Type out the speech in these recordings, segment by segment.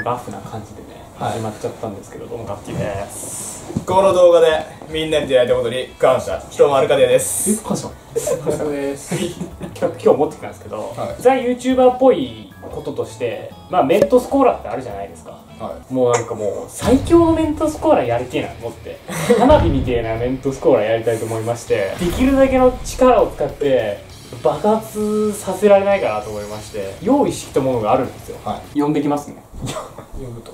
ラフな感じでね、始まっちゃったんですけど、どうもガッキーです。この動画でみんなに出会えたことに感謝。人もアルカディアです。感謝です今日持ってきたんですけど、ザ YouTuber っぽいこととして、まあメントスコーラってあるじゃないですか。もうなんかもう最強のメントスコーラやりてえなと思って、花火みたいなメントスコーラやりたいと思いまして、できるだけの力を使って爆発させられないかなと思いまして、用意してきたものがあるんですよ。呼んできますね。呼ぶと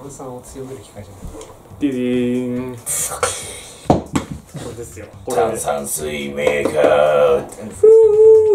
炭酸を強める機械じゃない。ディディーン。そうですよ、炭酸水メーカーフ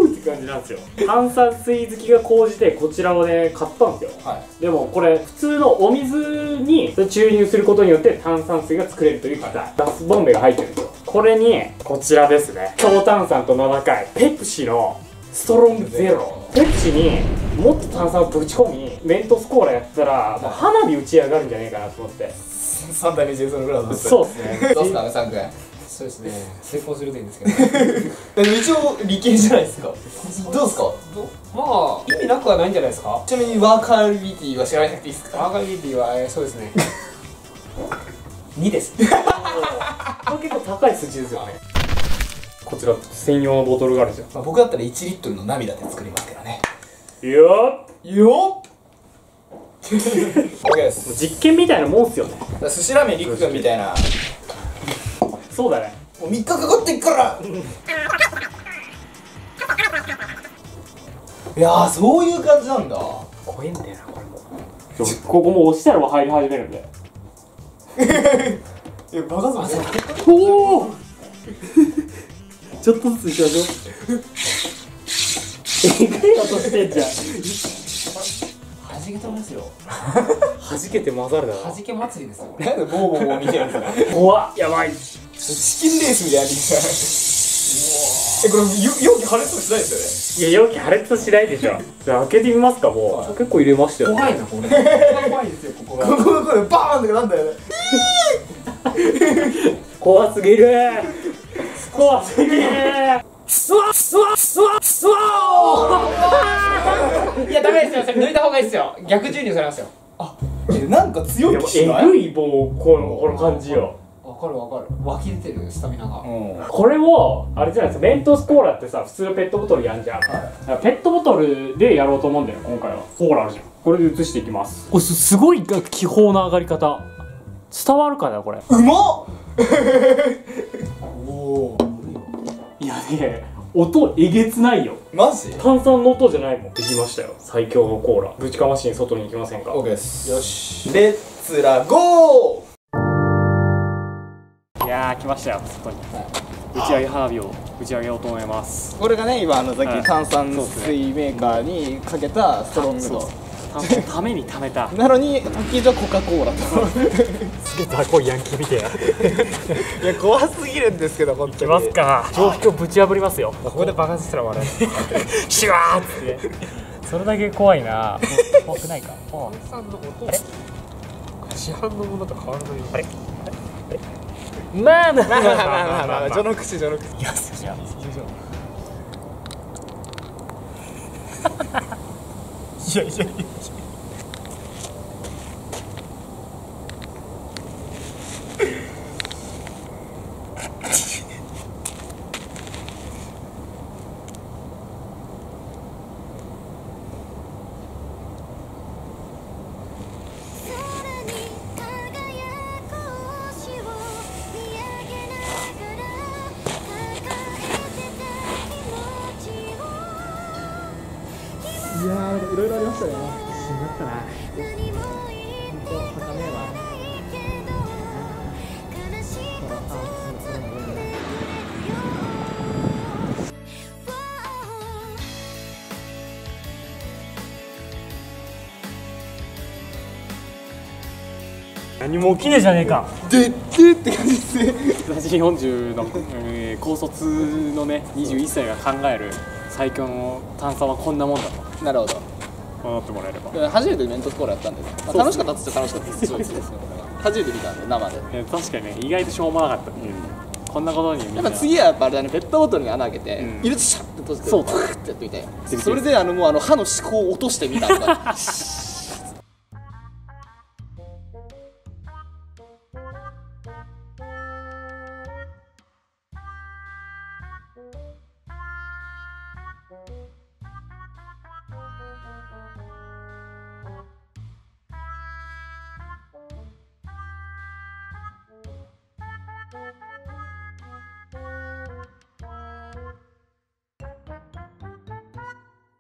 ーって感じなんですよ。炭酸水好きが高じてこちらをね買ったんですよ、でもこれ普通のお水に注入することによって炭酸水が作れるという機械、ガスボンベが入ってるんですよ。これにこちらですね、強炭酸と名高いペプシのストロングゼロ。ペプシにもっと炭酸をぶち込みメントスコーラやったらもう花火打ち上がるんじゃねえかなと思って。3対2ジェイソングラウンド。そうですね。どうすかね、3くらい。そうですね、成功するといいんですけど一応理系じゃないですか。どうですか。まあ意味なくはないんじゃないですか。ちなみにワーカービリティは知らなくていいですか。ワーカービリティはそうですね、2です。結構高い数字ですよね。こちら専用のボトルがあるんですよ。まあ僕だったら1リットルの涙で作りますけどね。よっよっOK です。実験みたいなもんっすよね。寿司ラーメンりく君みたいな。そうだね、もう3日かかってっからいやーそういう感じなんだ。怖いんだよなこれも。ここもう押したら入り始めるんでいやバカそう。おおちょっとずついきましょう。えぐい音してんじゃん。はじけ飛びますよ。はじけて混ざるだろ。はじけ祭りですよ。なんでボーボーボーみたいなやつ。怖っ、やばい。チキンレースみたいなやつ。え、これ容器破裂しないですよね。いや、容器破裂しないでしょ。じゃあ開けてみますか。もう結構入れましたよ。怖いなこれ。怖いですよ、ここが。ここがバーンってなんだよね。怖すぎる。怖すぎる。スワッスワッスワッスワー。いやダメですよ、それ抜いた方がいいですよ。逆注入されますよ。あ、なんか強い気しない？えぐい棒この感じよ。わかるわかる。湧き出てるスタミナが。これをあれじゃないですか。メントスコーラってさ、普通のペットボトルやんじゃん。ペットボトルでやろうと思うんだよ今回は。コーラあるじゃん。これで移していきます。お、すごい気泡の上がり方。伝わるかなこれ。うまっ。おお。いやね、音えげつないよ。マジ？炭酸の音じゃないもん。できましたよ、最強のコーラ。ぶちかましに外に行きませんか。 OK です。よし、レッツラゴー。いやー来ましたよ、外に。打ち上げ花火を打ち上げようと思います。これがね、今さっき炭酸水メーカーにかけたストロングドために貯めたなのに、パッケージはコカ・コーラとすげえ雑魚いヤンキーみたいないや怖すぎるんですけど、本当にいきますか。常識をぶち破りますよ。ここで爆発したら笑うシュワーッってそれだけ怖いな。怖くないか。炭酸の音市販のものと変わらない。あれまあまあまあまあまあまあ序の口序の口。いやすよいやいやいやいろいろありましたね。死んだったな。本当はかねえわ。何も起きねえじゃねえか。でってって感じですね。私40の高卒のね21歳が考える最強の炭酸はこんなもんだと。なるほど。思ってもらえれば。初めてメントスコーラやったんで、楽しかったっつって楽しかったです。初めて見たんで生で。確かにね、意外としょうもなかった。こんなことに。やっぱ次はやっぱあれだね、ペットボトルに穴開けて、入れてシャッて閉じて、そう、クーってやってみて。それでもう歯の歯垢を落としてみたとか。